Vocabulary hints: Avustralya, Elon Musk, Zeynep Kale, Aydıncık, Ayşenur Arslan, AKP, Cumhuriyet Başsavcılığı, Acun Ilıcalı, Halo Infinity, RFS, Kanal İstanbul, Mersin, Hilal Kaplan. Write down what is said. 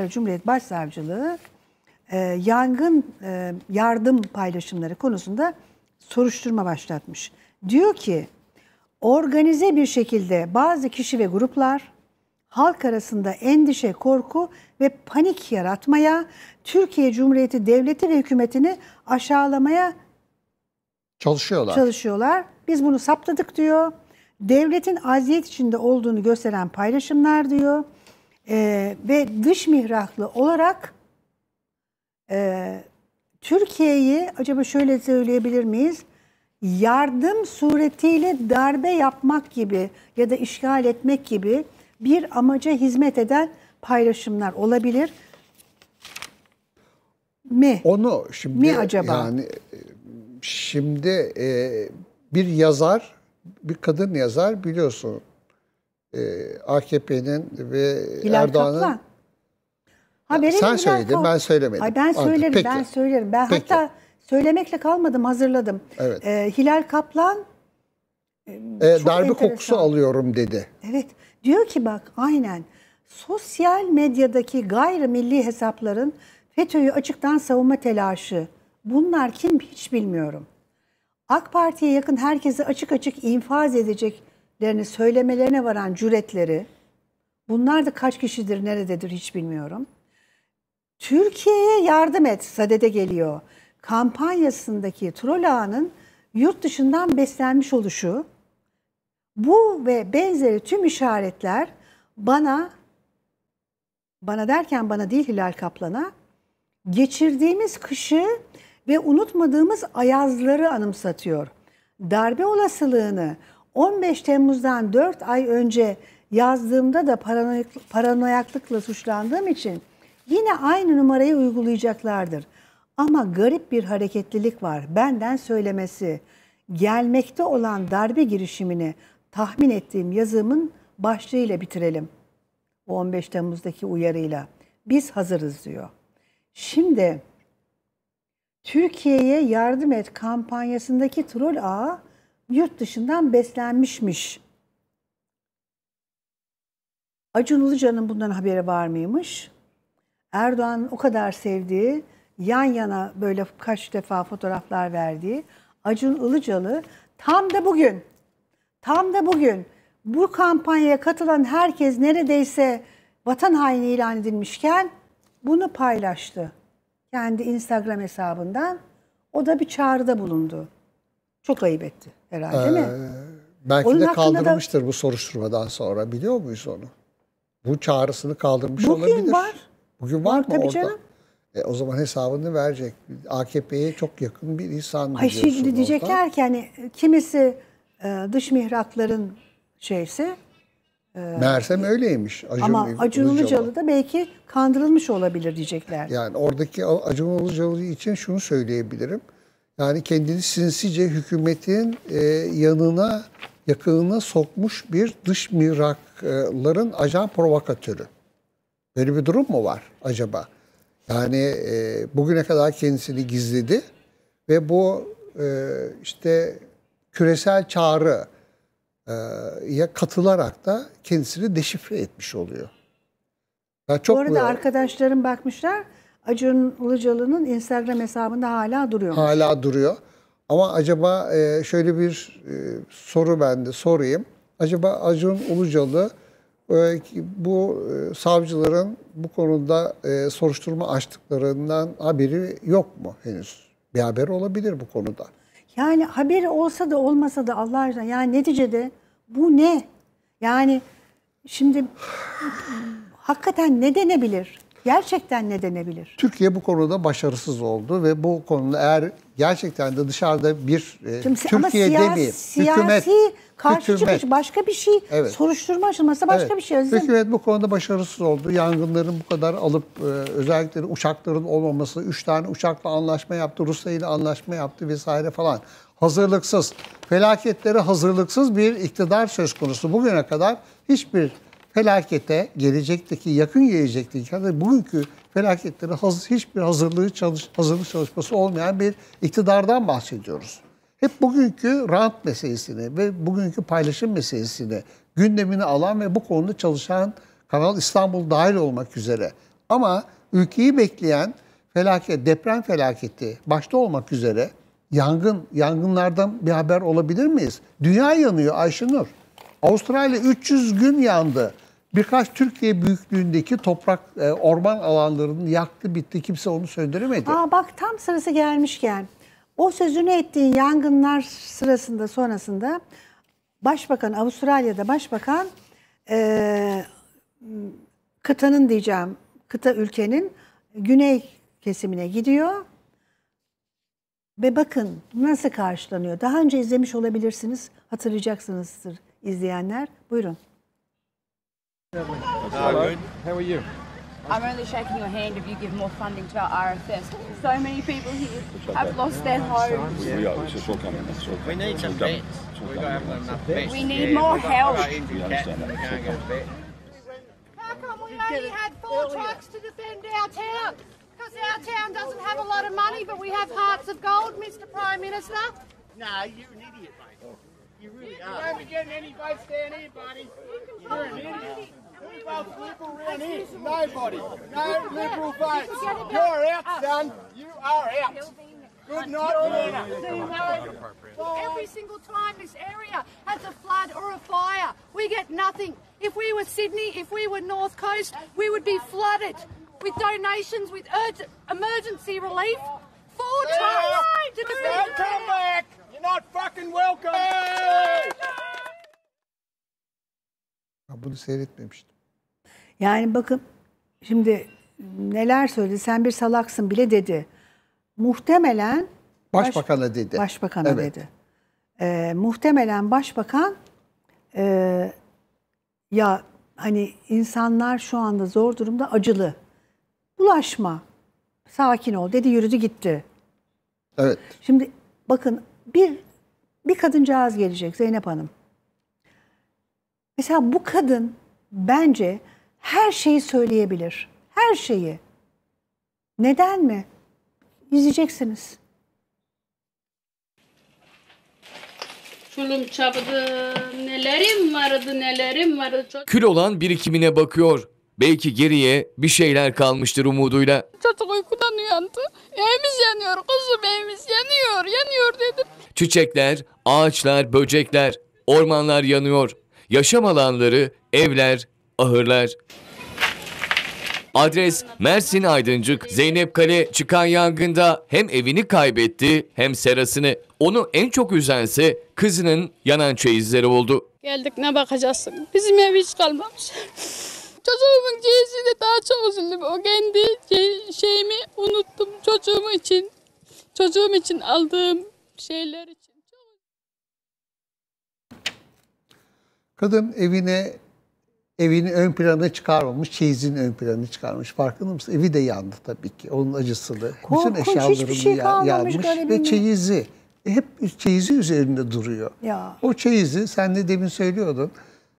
Cumhuriyet Başsavcılığı yangın yardım paylaşımları konusunda soruşturma başlatmış. Diyor ki organize bir şekilde bazı kişi ve gruplar halk arasında endişe, korku ve panik yaratmaya, Türkiye Cumhuriyeti Devleti ve hükümetini aşağılamaya çalışıyorlar. Biz bunu saptadık diyor. Devletin aziyet içinde olduğunu gösteren paylaşımlar diyor. Ve dış mihraklı olarak Türkiye'yi, acaba şöyle söyleyebilir miyiz? Yardım suretiyle darbe yapmak gibi ya da işgal etmek gibi bir amaca hizmet eden paylaşımlar olabilir mi? Onu şimdi acaba? Yani şimdi bir yazar, bir kadın yazar, biliyorsun AKP'nin ve Erdoğan'ın. Sen söyledin, ben söylemedim. Ay, ben söylerim, peki. Ben söylerim. Ben peki. Hatta söylemekle kalmadım, hazırladım. Evet. Hilal Kaplan darbe kokusu alıyorum dedi. Evet. Diyor ki bak, aynen sosyal medyadaki gayrimilli hesapların FETÖ'yü açıktan savunma telaşı. Bunlar kim hiç bilmiyorum. AK Parti'ye yakın herkesi açık açık infaz edeceklerini söylemelerine varan cüretleri, bunlar da kaç kişidir, nerededir hiç bilmiyorum. Türkiye'ye yardım et, sadede geliyor. Kampanyasındaki troll ağının yurt dışından beslenmiş oluşu, bu ve benzeri tüm işaretler bana derken bana değil Hilal Kaplan'a, geçirdiğimiz kışı ve unutmadığımız ayazları anımsatıyor. Darbe olasılığını 15 Temmuz'dan 4 ay önce yazdığımda da paranoyaklıkla suçlandığım için yine aynı numarayı uygulayacaklardır. Ama garip bir hareketlilik var. Benden söylemesi, gelmekte olan darbe girişimini tahmin ettiğim yazımın başlığıyla bitirelim. O 15 Temmuz'daki uyarıyla. Biz hazırız diyor. Şimdi Türkiye'ye yardım et kampanyasındaki troll ağı yurt dışından beslenmişmiş. Acun Ilıcalı'nın bundan haberi var mıymış? Erdoğan'ın o kadar sevdiği, yan yana böyle kaç defa fotoğraflar verdiği Acun Ilıcalı tam da bugün bu kampanyaya katılan herkes neredeyse vatan haini ilan edilmişken bunu paylaştı. Kendi Instagram hesabından o da bir çağrıda bulundu. Çok ayıp etti herhalde mi? Belki onun de kaldırmıştır da bu soruşturmadan sonra, biliyor muyuz onu? Bu çağrısını kaldırmış bugün olabilir. Bugün var mı tabii orada? Canım. O zaman hesabını verecek. AKP'ye çok yakın bir insan. Ay şimdi diyecekler ki hani kimisi dış mihrakların şeyse. Meğersem öyleymiş. Ama Acun Ilıcalı da belki kandırılmış olabilir diyecekler. Yani oradaki Acun Ilıcalı için şunu söyleyebilirim. Yani kendini sinsice hükümetin yakınına sokmuş bir dış mihrakların ajan provokatörü. Böyle bir durum mu var acaba? Yani bugüne kadar kendisini gizledi ve bu işte küresel çağrıya katılarak da kendisini deşifre etmiş oluyor. Yani çok bu arada arkadaşlarım bakmışlar, Acun Ilıcalı'nın Instagram hesabında hala duruyor. Hala duruyor. Ama acaba şöyle bir soru ben de sorayım. Acaba Acun Ilıcalı bu savcıların bu konuda soruşturma açtıklarından haberi yok mu henüz? Bir haber olabilir bu konuda. Yani haberi olsa da olmasa da Allah aşkına, yani neticede bu ne? Yani şimdi hakikaten ne denebilir? Gerçekten ne denebilir? Türkiye bu konuda başarısız oldu ve bu konuda eğer gerçekten de dışarıda bir Türkiye'de bir hükümet karşı çıkış, başka bir şey, evet, soruşturma açılması başka, evet, bir şey. Hükümet bu konuda başarısız oldu. Yangınların bu kadar alıp özellikle uçakların olmaması, 3 tane uçakla anlaşma yaptı, Rusya ile anlaşma yaptı vesaire falan. Hazırlıksız, felaketlere hazırlıksız bir iktidar söz konusu. Bugüne kadar hiçbir felakete, gelecekteki, yakın gelecekteki, yani bugünkü felaketlere hiçbir hazırlık çalışması olmayan bir iktidardan bahsediyoruz. Hep bugünkü rant meselesini ve bugünkü paylaşım meselesini gündemine alan ve bu konuda çalışan Kanal İstanbul dahil olmak üzere Ama ülkeyi bekleyen felaket, deprem felaketi başta olmak üzere yangınlardan bir haber olabilir miyiz? Dünya yanıyor Ayşenur. Avustralya 300 gün yandı. Birkaç Türkiye büyüklüğündeki toprak, orman alanlarını yaktı, bitti. Kimse onu söndüremedi. Aa, bak tam sırası gelmişken, o sözünü ettiğin yangınlar sırasında, sonrasında Başbakan, Avustralya'da Başbakan kıtanın diyeceğim, kıta ülkenin güney kesimine gidiyor. Ve bakın nasıl karşılanıyor. Daha önce izlemiş olabilirsiniz, hatırlayacaksınızdır izleyenler. Buyurun. Hello. How are you? I'm only shaking your hand if you give more funding to our RFS. So many people here have lost their homes. We need some beds. We don't have enough beds. We need more help. How come we only had 4 trucks to defend our town? Because our town doesn't have a lot of money, but we have hearts of gold, Mr. Prime Minister. Nah, you're an idiot, mate. You really are. You won't be getting any votes down here, buddy. You're an idiot. Liberal around here. Nobody. No Liberal votes. You're out, son. You are out. Good night, Lorna. Every single time this area has a flood or a fire, we get nothing. If we were Sydney, if we were North Coast, we would be flooded with donations, with urgent emergency relief. 4 trucks to defend. Don't come back. You're not fucking welcome. Bunu seyretmemiştim. Yani bakın şimdi neler söyledi, sen bir salaksın bile dedi. Muhtemelen Başbakan'a dedi. Başbakan'a evet dedi. Muhtemelen Başbakan ya hani insanlar şu anda zor durumda, acılı. Bulaşma, sakin ol dedi, yürüdü gitti. Evet. Şimdi bakın bir kadıncağız gelecek, Zeynep Hanım. Mesela bu kadın bence her şeyi söyleyebilir. Her şeyi. Neden mi? İzleyeceksiniz. Çulum çabudu, nelerim vardı. Kül olan birikimine bakıyor. Belki geriye bir şeyler kalmıştır umuduyla. Çocuk uykudan uyandı. Evimiz yanıyor kuzum, evimiz yanıyor dedim. Çiçekler, ağaçlar, böcekler, ormanlar yanıyor. Yaşam alanları, evler, ahırlar. Adres Mersin Aydıncık. Zeynep Kale çıkan yangında hem evini kaybetti hem serasını. Onu en çok üzense kızının yanan çeyizleri oldu. Geldik ne bakacaksın? Bizim ev hiç kalmamış. Çocuğumun ceyizi de daha çok üzüldüm. O kendi şeyimi unuttum. Çocuğum için aldığım şeyler için. Kadın evini ön plana çıkarmamış, çeyizin ön plana çıkarmış. Farkında mısın? Evi de yandı tabii ki. Onun acısını, bütün eşyalarını şey yanmış ve çeyizi. Hep çeyizi üzerinde duruyor. Ya. O çeyizi, sen de demin söylüyordun.